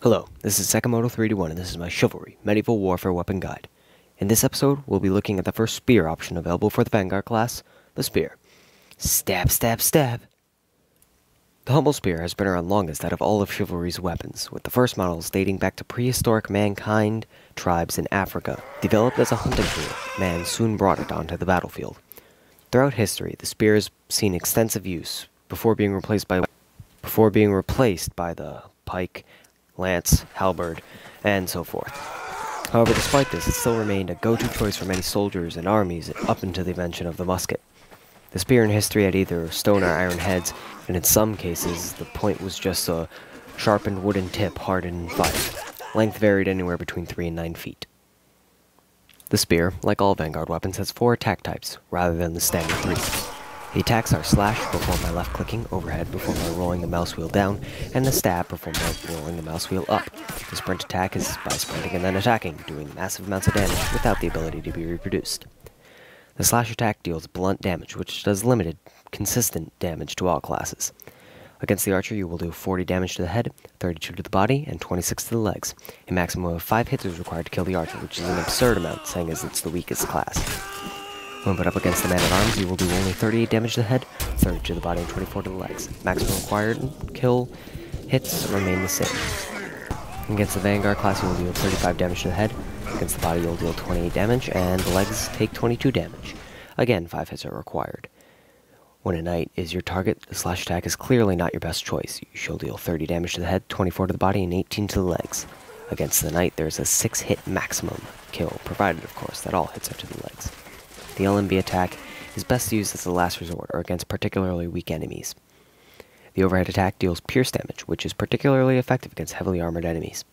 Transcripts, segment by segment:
Hello, this is secondmoto381 and this is my Chivalry Medieval Warfare Weapon Guide. In this episode, we'll be looking at the first spear option available for the Vanguard class, the spear. Stab, stab, stab! The humble spear has been around longest out of all of Chivalry's weapons, with the first models dating back to prehistoric mankind tribes in Africa. Developed as a hunting tool, man soon brought it onto the battlefield. Throughout history, the spear has seen extensive use, before being replaced by the pike, lance, halberd, and so forth. However, despite this, it still remained a go-to choice for many soldiers and armies up until the invention of the musket. The spear in history had either stone or iron heads, and in some cases, the point was just a sharpened wooden tip hardened in fire. Length varied anywhere between 3 and 9 feet. The spear, like all Vanguard weapons, has 4 attack types, rather than the standard 3. The attacks are slash before my left clicking, overhead before my rolling the mouse wheel down, and the stab before my rolling the mouse wheel up. The sprint attack is by sprinting and then attacking, doing massive amounts of damage without the ability to be reproduced. The slash attack deals blunt damage, which does limited, consistent damage to all classes. Against the archer, you will do 40 damage to the head, 32 to the body, and 26 to the legs. A maximum of 5 hits is required to kill the archer, which is an absurd amount, seeing as it's the weakest class. When put up against the man-at-arms, you will do only 38 damage to the head, 30 to the body, and 24 to the legs. Maximum required kill hits remain the same. Against the Vanguard class, you will deal 35 damage to the head. Against the body, you will deal 28 damage, and the legs take 22 damage. Again, 5 hits are required. When a knight is your target, the slash attack is clearly not your best choice. You shall deal 30 damage to the head, 24 to the body, and 18 to the legs. Against the knight, there is a 6-hit maximum kill, provided, of course, that all hits are to the legs. The LMB attack is best used as a last resort, or against particularly weak enemies. The overhead attack deals pierce damage, which is particularly effective against heavily armored enemies.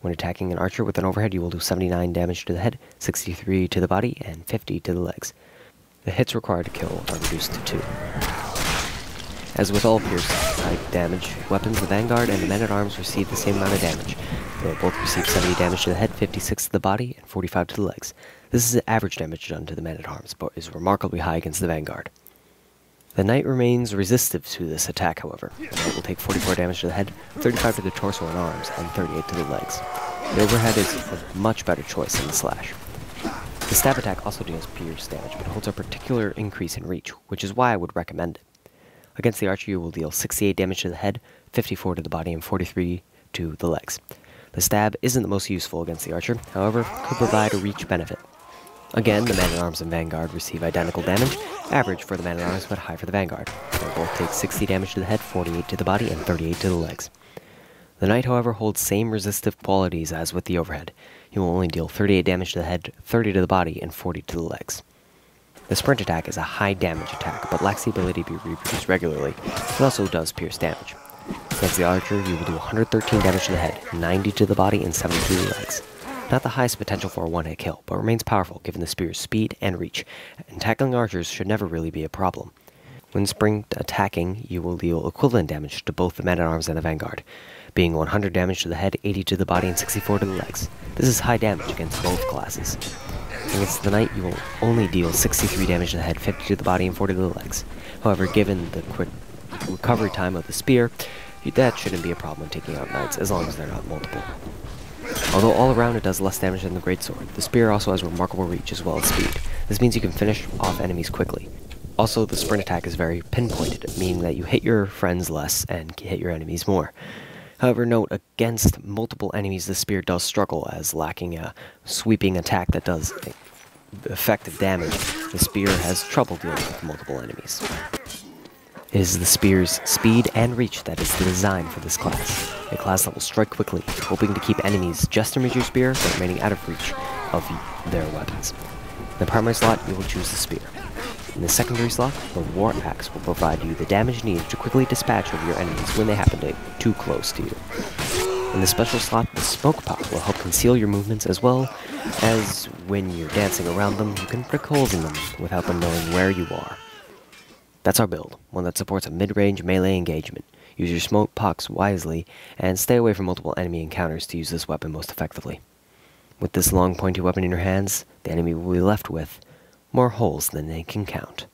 When attacking an archer with an overhead, you will do 79 damage to the head, 63 to the body, and 50 to the legs. The hits required to kill are reduced to 2. As with all pierce-type damage weapons, the Vanguard and the men-at-arms receive the same amount of damage. They will both receive 70 damage to the head, 56 to the body, and 45 to the legs. This is the average damage done to the men-at-arms, but is remarkably high against the Vanguard. The knight remains resistive to this attack, however. The knight will take 44 damage to the head, 35 to the torso and arms, and 38 to the legs. The overhead is a much better choice than the slash. The stab attack also deals pierce damage, but holds a particular increase in reach, which is why I would recommend it. Against the archer, you will deal 68 damage to the head, 54 to the body, and 43 to the legs. The stab isn't the most useful against the archer, however, could provide a reach benefit. Again, the man-at-arms and Vanguard receive identical damage, average for the man-at-arms but high for the Vanguard. They both take 60 damage to the head, 48 to the body, and 38 to the legs. The knight, however, holds same resistive qualities as with the overhead. He will only deal 38 damage to the head, 30 to the body, and 40 to the legs. The sprint attack is a high damage attack, but lacks the ability to be reproduced regularly. It also does pierce damage. Against the archer, you will do 113 damage to the head, 90 to the body, and 70 to the legs. Not the highest potential for a one-hit kill, but remains powerful given the spear's speed and reach, and tackling archers should never really be a problem. When spring attacking, you will deal equivalent damage to both the man-at-arms and the Vanguard, being 100 damage to the head, 80 to the body, and 64 to the legs. This is high damage against both classes. Against the knight, you will only deal 63 damage to the head, 50 to the body, and 40 to the legs. However, given the quick recovery time of the spear, that shouldn't be a problem taking out knights, as long as they're not multiple. Although all around it does less damage than the greatsword, the spear also has remarkable reach as well as speed. This means you can finish off enemies quickly. Also, the sprint attack is very pinpointed, meaning that you hit your friends less and hit your enemies more. However, note, against multiple enemies, the spear does struggle, as lacking a sweeping attack that does effective damage, the spear has trouble dealing with multiple enemies. It is the spear's speed and reach that is the design for this class. A class that will strike quickly, hoping to keep enemies just amid your spear, but remaining out of reach of their weapons. In the primary slot, you will choose the spear. In the secondary slot, the war axe will provide you the damage needed to quickly dispatch of your enemies when they happen to get too close to you. In the special slot, the smoke pot will help conceal your movements, as well as when you're dancing around them, you can prick holes in them without them knowing where you are. That's our build, one that supports a mid-range melee engagement. Use your smoke pox wisely, and stay away from multiple enemy encounters to use this weapon most effectively. With this long pointy weapon in your hands, the enemy will be left with more holes than they can count.